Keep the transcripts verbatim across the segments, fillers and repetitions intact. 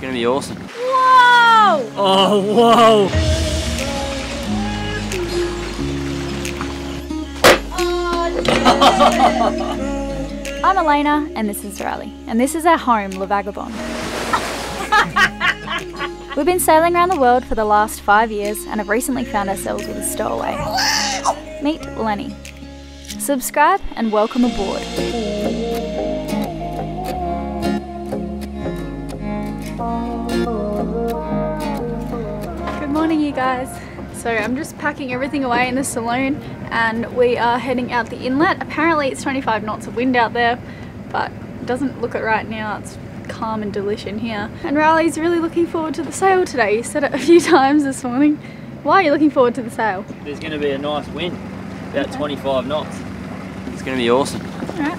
gonna be awesome. Whoa! Oh, whoa! I'm Elayna, and this is Riley, and this is our home, Le Vagabond. We've been sailing around the world for the last five years and have recently found ourselves with a stowaway. Meet Lenny. Subscribe and welcome aboard. Good morning, you guys. So I'm just packing everything away in the saloon and we are heading out the inlet. Apparently it's twenty-five knots of wind out there, but it doesn't look it right now. It's calm and delish in here. And Riley's really looking forward to the sail today. He said it a few times this morning. Why are you looking forward to the sail? There's going to be a nice wind, about okay. twenty-five knots. It's going to be awesome. All right.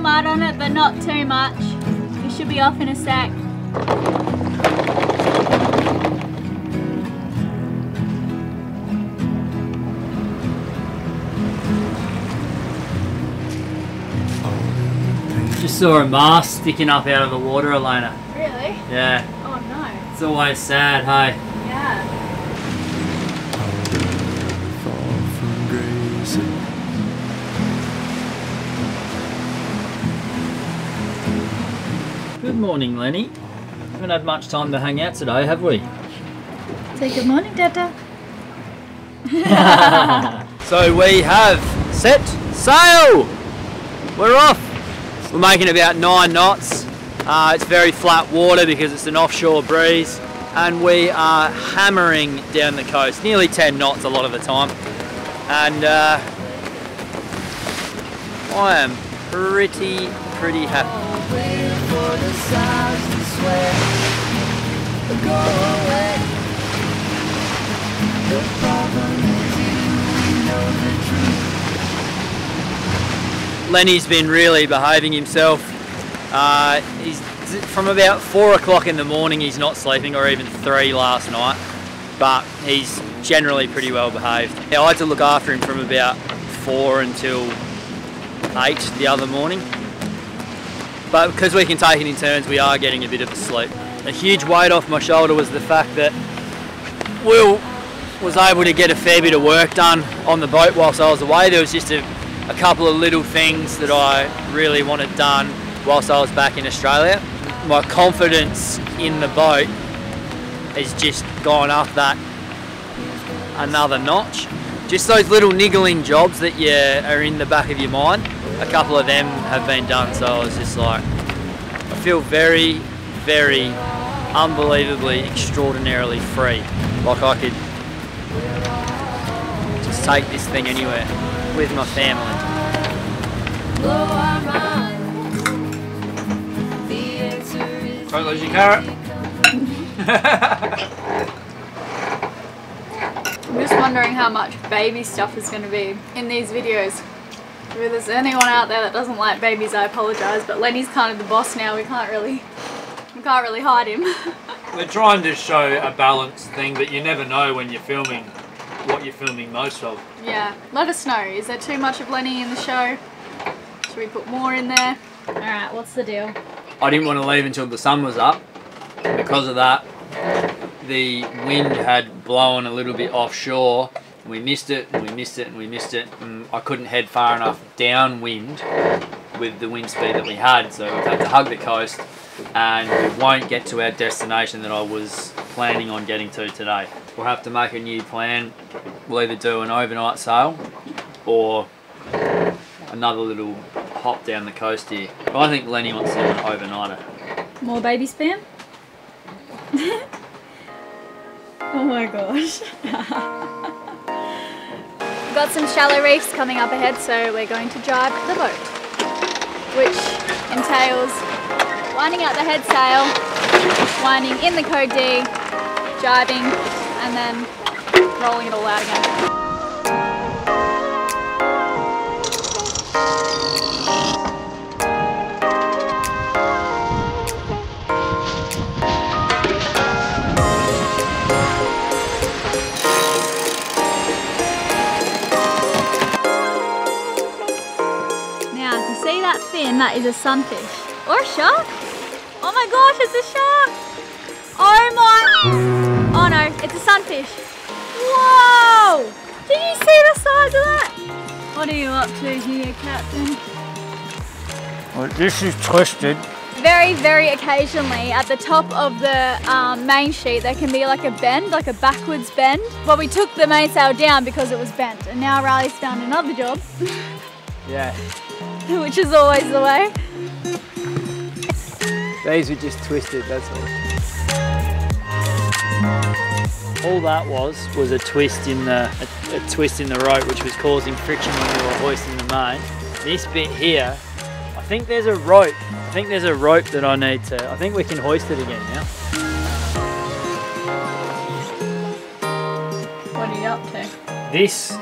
Mud on it, but not too much. You should be off in a sec. Just saw a mast sticking up out of the water, Elayna. Really? Yeah. Oh no. It's always sad, hey? Yeah. Good morning, Lenny. We haven't had much time to hang out today, have we? Say good morning, Dada. So we have set sail. We're off. We're making about nine knots. Uh, it's very flat water because it's an offshore breeze, and we are hammering down the coast, nearly ten knots a lot of the time. And uh, I am pretty, pretty happy. Lenny's been really behaving himself. Uh, he's from about four o'clock in the morning. He's not sleeping, or even three last night, but he's generally pretty well behaved. Yeah, I had to look after him from about four until eight the other morning. But because we can take it in turns, we are getting a bit of a sleep. A huge weight off my shoulder was the fact that Will was able to get a fair bit of work done on the boat whilst I was away. There was just a, a couple of little things that I really wanted done whilst I was back in Australia. My confidence in the boat has just gone up that another notch. Just those little niggling jobs that you are in the back of your mind, a couple of them have been done, so I was just like, I feel very, very unbelievably, extraordinarily free. Like I could just take this thing anywhere with my family. Don't lose your carrot. I'm just wondering how much baby stuff is going to be in these videos. If there's anyone out there that doesn't like babies, I apologise, but Lenny's kind of the boss now. We can't really, we can't really hide him. We're trying to show a balanced thing, but you never know when you're filming what you're filming most of. Yeah, let us know. Is there too much of Lenny in the show? Should we put more in there? All right, what's the deal? I didn't want to leave until the sun was up. Because of that, the wind had blown a little bit offshore. We missed it, and we missed it, and we missed it. And I couldn't head far enough downwind with the wind speed that we had, so we've had to hug the coast, and we won't get to our destination that I was planning on getting to today. We'll have to make a new plan. We'll either do an overnight sail or another little hop down the coast here. But I think Lenny wants to do an overnighter. More baby spam? Oh my gosh. We've got some shallow reefs coming up ahead, so we're going to drive the boat, which entails winding out the head sail, winding in the code D, jibing, and then rolling it all out again. that is a sunfish. Or a shark? Oh my gosh, it's a shark! Oh my! Oh no, it's a sunfish. Whoa! Did you see the size of that? What are you up to here, Captain? Well, this is twisted. Very, very occasionally at the top of the um, main sheet there can be like a bend, like a backwards bend. Well, we took the mainsail down because it was bent, and now Riley's found another job. Yeah. Which is always the way. These were just twisted, that's all. All that was was a twist in the a, a twist in the rope, which was causing friction when we were hoisting the main. This bit here, I think there's a rope. I think there's a rope that I need to. I think we can hoist it again now. What are you up to? This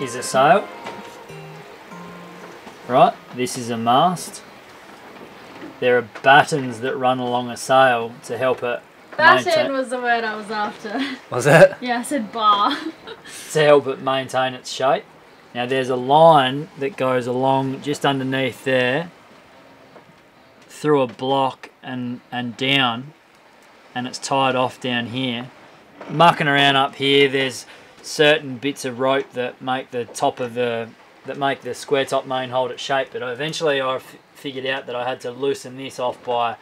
is a sail. Right, this is a mast. There are battens that run along a sail to help it. Batten was the word I was after. Was it? Yeah, I said bar. To help it maintain its shape. Now there's a line that goes along just underneath there, through a block and, and down, and it's tied off down here. Mucking around up here, there's certain bits of rope that make the top of the that make the square top main hold its shape, but eventually I f figured out that I had to loosen this off by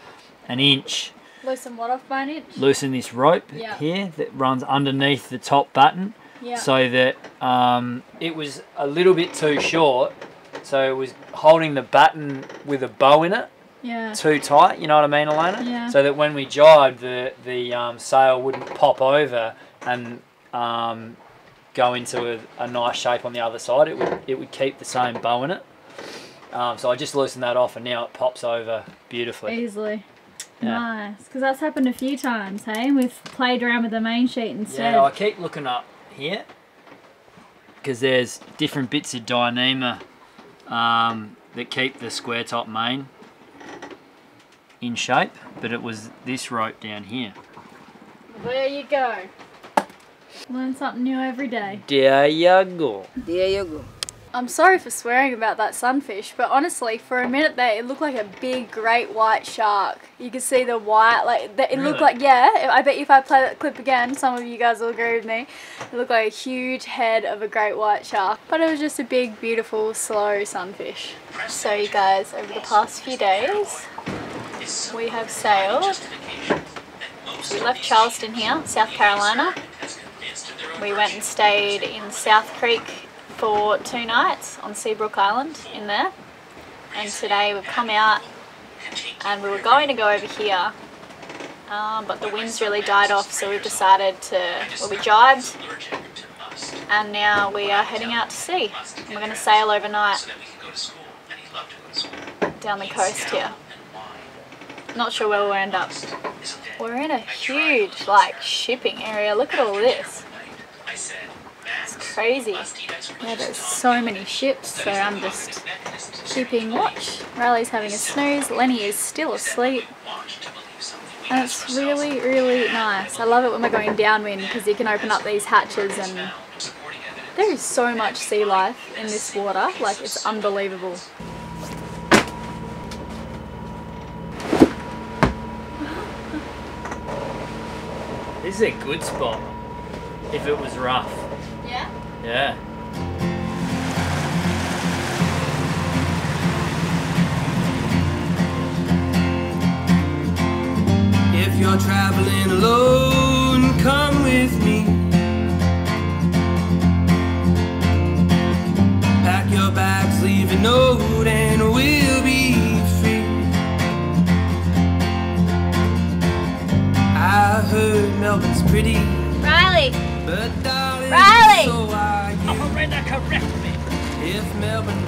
an inch. Loosen what off by an inch? Loosen this rope yep. here that runs underneath the top batten yep. so that um, it was a little bit too short, so it was holding the batten with a bow in it yeah. too tight, you know what I mean, Elayna? Yeah. So that when we jibed, the, the um, sail wouldn't pop over and um, go into a, a nice shape on the other side. It would, it would keep the same bow in it. Um, so I just loosened that off and now it pops over beautifully. Easily. Yeah. Nice. Because that's happened a few times, hey? We've played around with the main sheet instead. Yeah, I keep looking up here because there's different bits of Dyneema um, that keep the square top main in shape, but it was this rope down here. There you go. Learn something new every day. There you go. There you go. I'm sorry for swearing about that sunfish, but honestly, for a minute there, it looked like a big, great white shark. You could see the white, like the, it really? looked like, yeah, I bet you if I play that clip again, some of you guys will agree with me, it looked like a huge head of a great white shark. But it was just a big, beautiful, slow sunfish. So you guys, over the past few days, we have sailed. We left Charleston here, South Carolina. We went and stayed in South Creek for two nights on Seabrook Island in there, and today we've come out and we were going to go over here um, but the wind's really died off, so we've decided to, well, we jibed and now we are heading out to sea and we're going to sail overnight down the coast here. Not sure where we'll end up. We're in a huge like shipping area. Look at all this. It's crazy. Yeah, there's so many ships, so I'm just keeping watch. Riley's having a snooze. Lenny is still asleep. And it's really, really nice. I love it when we're going downwind because you can open up these hatches and there is so much sea life in this water. Like, it's unbelievable. This is a good spot. If it was rough. Yeah? Yeah. If you're traveling alone, come with me. Pack your bags, leave a note, and we'll be free. I heard Melbourne's pretty. Riley! Riley! Operator, correct me.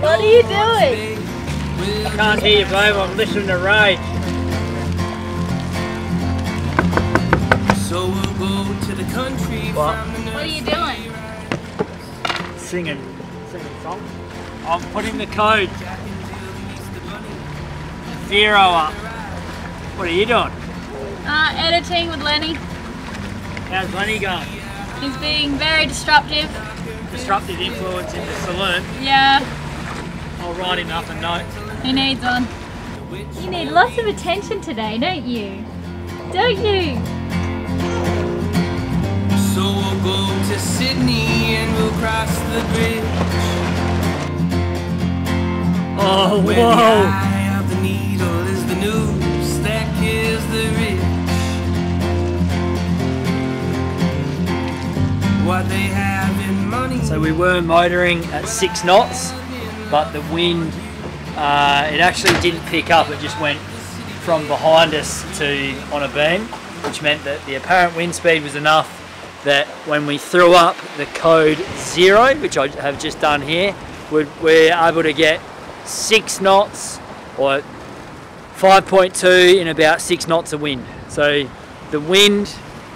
What are you doing? I can't hear you, babe. I'm listening to rage. So we'll go to the country. What? What are you doing? Singing. Singing songs. I'm putting the code. Zero up. What are you doing? Uh, editing with Lenny. How's Lenny going? He's being very disruptive. Disruptive influence in the saloon? Yeah. I'll write him up a note. He needs one. You need lots of attention today, don't you? Don't you? So we'll go to Sydney and we'll cross the bridge. Oh, whoa! Where the eye of the needle is the news that kills the rich. What they have in money. So we were motoring at six knots, but the wind, uh, it actually didn't pick up, it just went from behind us to on a beam, which meant that the apparent wind speed was enough that when we threw up the code zero, which I have just done here, we'd, we're able to get six knots or five point two in about six knots of wind. So the wind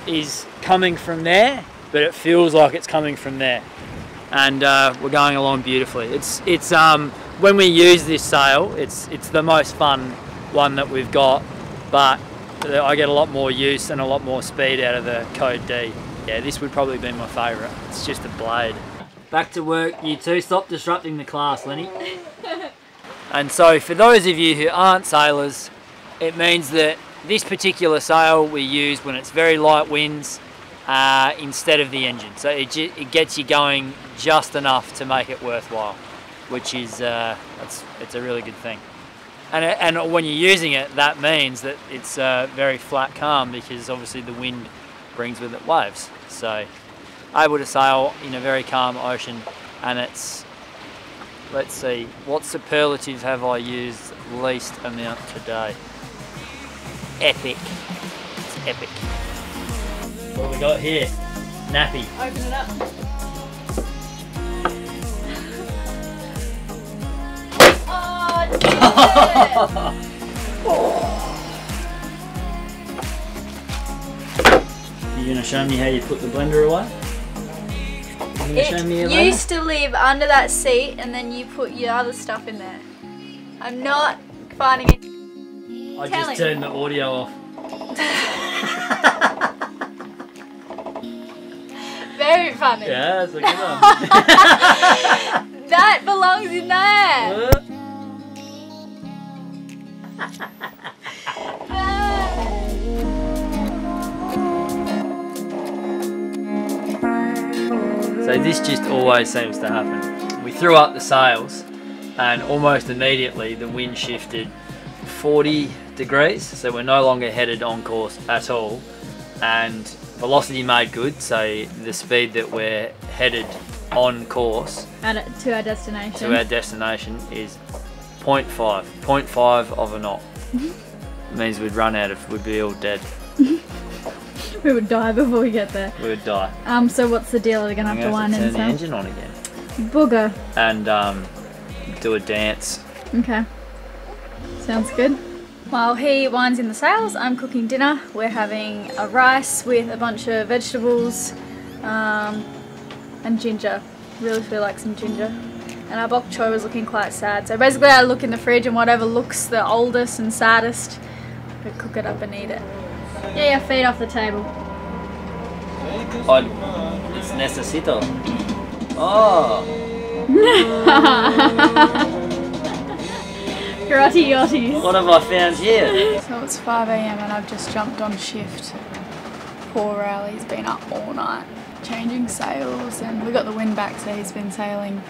is coming from there, but it feels like it's coming from there. And uh, we're going along beautifully. It's it's um, when we use this sail, it's it's the most fun one that we've got, but I get a lot more use and a lot more speed out of the code D. Yeah, this would probably be my favourite. It's just a blade. Back to work, you two. Stop disrupting the class, Lenny. And so for those of you who aren't sailors, it means that this particular sail we use when it's very light winds uh, instead of the engine. So it, it gets you going just enough to make it worthwhile, which is uh, it's, it's a really good thing. And, and when you're using it, that means that it's uh, very flat calm, because obviously the wind brings with it waves. So able to sail in a very calm ocean. And it's, let's see, what superlative have I used least amount today? Epic. It's epic. What have we got here? Nappy. Open it up. Oh. You gonna show me how you put the blender away? You it show me used to live under that seat, and then you put your other stuff in there. I'm not finding it. I Tell just him. turned the audio off. Very funny. Yeah, that's a good one. That belongs in there. What? So this just always seems to happen. We threw up the sails and almost immediately the wind shifted forty degrees, so we're no longer headed on course at all, and velocity made good, so the speed that we're headed on course and to our destination to our destination is zero point five, zero point five of a knot. It means we'd run out of, we'd be all dead. We would die before we get there. We would die. Um, so what's the deal? Are we gonna I'm have to wind in? Turn the some? engine on again. Booger. And um, do a dance. Okay. Sounds good. While he winds in the sails, I'm cooking dinner. We're having a rice with a bunch of vegetables, um, and ginger. Really feel like some ginger. And our bok choy was looking quite sad. So basically I look in the fridge and whatever looks the oldest and saddest, I cook it up and eat it. Yeah, yeah, feet off the table. Oh, it's necesito. Oh. Karate yachties. What have I found here? So it's five A M and I've just jumped on shift. Poor Riley's been up all night changing sails, and we got the wind back, so he's been sailing.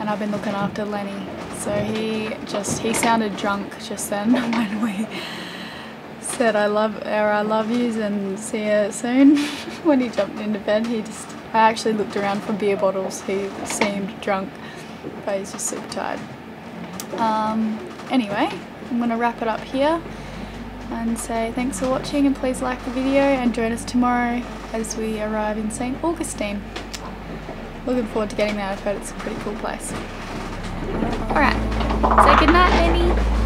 And I've been looking after Lenny. So he just, he sounded drunk just then when we said I love, or I love yous and see you soon. When he jumped into bed, he just, I actually looked around for beer bottles. He seemed drunk, but he's just super tired. Um, anyway, I'm gonna wrap it up here and say thanks for watching, and please like the video and join us tomorrow as we arrive in Saint Augustine. Looking forward to getting there. I've heard it's a pretty cool place. Alright, so good night, Lenny.